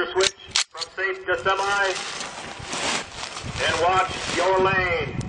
master switch from safe to semi, and watch your lane.